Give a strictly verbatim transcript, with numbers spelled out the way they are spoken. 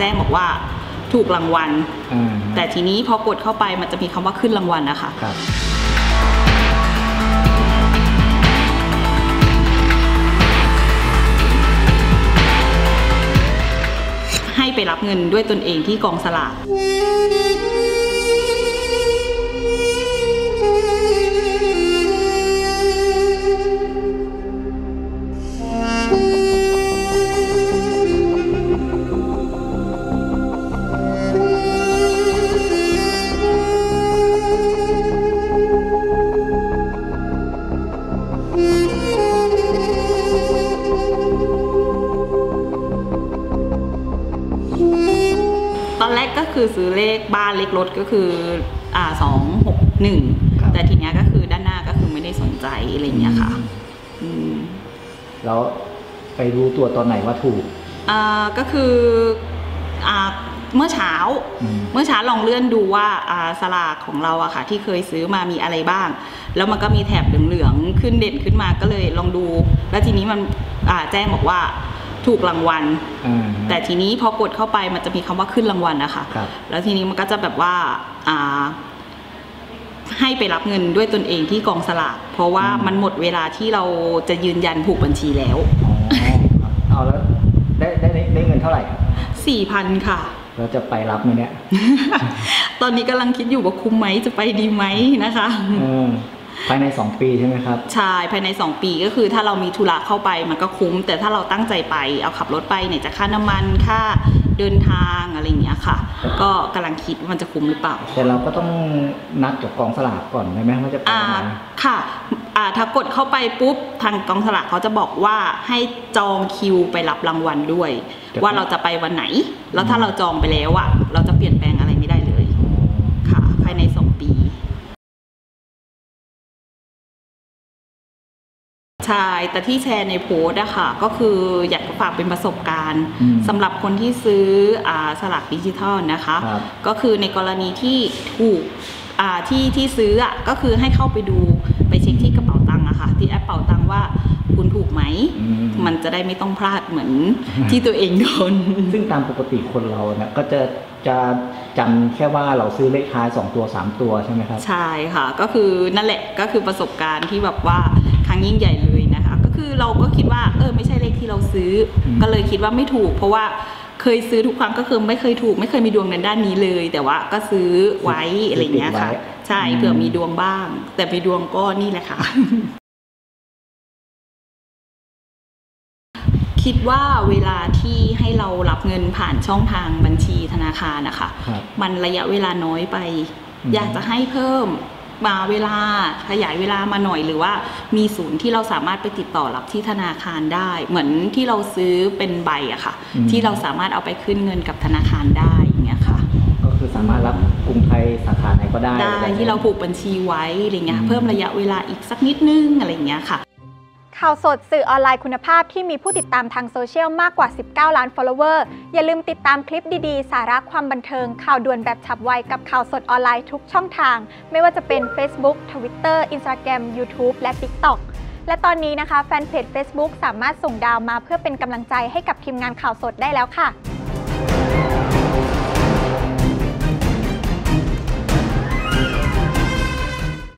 แจ้งบอกว่าถูกรางวัลแต่ทีนี้พอกดเข้าไปมันจะมีคำว่าขึ้นรางวัลนะคะให้ไปรับเงินด้วยตนเองที่กองสลากก็คือซื้อเลขบ้านเลขรถก็คืออ่าสองหกหนึ่งแต่ทีเนี้ยก็คือด้านหน้าก็คือไม่ได้สนใจอะไรเงี้ยค่ะแล้วไปรู้ตัวตอนไหนว่าถูกอ่าก็คืออ่าเมื่อเช้าเมื่อเช้าลองเลื่อนดูว่าอ่าสลากของเราอะค่ะที่เคยซื้อมามีอะไรบ้างแล้วมันก็มีแถบเหลืองๆขึ้นเด่นขึ้นมาก็เลยลองดูแล้วทีนี้มันอ่าแจ้งบอกว่าถูกรางวัลแต่ทีนี้พอกดเข้าไปมันจะมีคำว่าขึ้นรางวัลนะคะแล้วทีนี้มันก็จะแบบว่าให้ไปรับเงินด้วยตนเองที่กองสลากเพราะว่ามันหมดเวลาที่เราจะยืนยันผูกบัญชีแล้วเอาแล้วได้ได้ได้เงินเท่าไหร่สี่พันค่ะเราจะไปรับไหมเนี่ยตอนนี้กำลังคิดอยู่ว่าคุ้มไหมจะไปดีไหมนะคะภายในสองปีใช่ไหมครับใช่ภายในสองปีก็คือถ้าเรามีธุระเข้าไปมันก็คุ้มแต่ถ้าเราตั้งใจไปเอาขับรถไปเนี่ยจะค่าน้ำมันค่าเดินทางอะไรอย่างเงี้ยค่ะก็กำลังคิดว่ามันจะคุ้มหรือเปล่าแต่เราก็ต้องนัดกับกองสลากก่อนใช่ไหมว่าจะไปไหนค่ะถ้ากดเข้าไปปุ๊บทางกองสลากเขาจะบอกว่าให้จองคิวไปรับรางวัลด้วยว่าเราจะไปวันไหนแล้วถ้าเราจองไปแล้วอ่ะเราจะเปลี่ยนแปลงอะไรไม่ได้เลยค่ะภายในสองปีใช่แต่ที่แชร์ในโพสต์อะค่ะก็คืออยากฝากเป็นประสบการณ์สำหรับคนที่ซื้อสลากดิจิทัลนะคะก็คือในกรณีที่ถูกที่ที่ซื้ออะก็คือให้เข้าไปดูไปเช็คที่กระเป๋าตังค์อะค่ะที่แอปเป๋าตังค์ว่าคุณถูกไหมมันจะได้ไม่ต้องพลาดเหมือนที่ตัวเองโดนซึ่งตามปกติคนเราเนี่ยก็จะจะจำแค่ว่าเราซื้อเลขท้ายสองตัวสามตัวใช่ไหมครับใช่ค่ะก็คือนั่นแหละก็คือประสบการณ์ที่แบบว่าครั้งยิ่งใหญ่เลยนะคะก็คือเราก็คิดว่าเออไม่ใช่เลขที่เราซื้อก็เลยคิดว่าไม่ถูกเพราะว่าเคยซื้อทุกครั้งก็คือไม่เคยถูกไม่เคยมีดวงในด้านนี้เลยแต่ว่าก็ซื้อไว้อะไรเงี้ยค่ะใช่เผื่อมีดวงบ้างแต่ไปดวงก็นี่แหละค่ะคิดว่าเวลาที่ให้เรารับเงินผ่านช่องทางบัญชีธนาคารนะคะมันระยะเวลาน้อยไปอยากจะให้เพิ่มมาเวลาขยายเวลามาหน่อยหรือว่ามีศูนย์ที่เราสามารถไปติดต่อรับที่ธนาคารได้เหมือนที่เราซื้อเป็นใบอะค่ะที่เราสามารถเอาไปขึ้นเงินกับธนาคารได้อย่างเงี้ยค่ะก็คือสามารถรับกรุงไทยสาขาไหนก็ได้ได้ที่เราผูกบัญชีไว้อะไรเงี้ยเพิ่มระยะเวลาอีกสักนิดนึงอะไรเงี้ยค่ะข่าวสดสื่อออนไลน์คุณภาพที่มีผู้ติดตามทางโซเชียลมากกว่าสิบเก้าล้าน follower อย่าลืมติดตามคลิปดีๆสาระความบันเทิงข่าวด่วนแบบฉับไวกับข่าวสดออนไลน์ทุกช่องทางไม่ว่าจะเป็น Facebook Twitter Instagram YouTube และ TikTok และตอนนี้นะคะแฟนเพจ Facebook สามารถส่งดาวมาเพื่อเป็นกำลังใจให้กับทีมงานข่าวสดได้แล้วค่ะ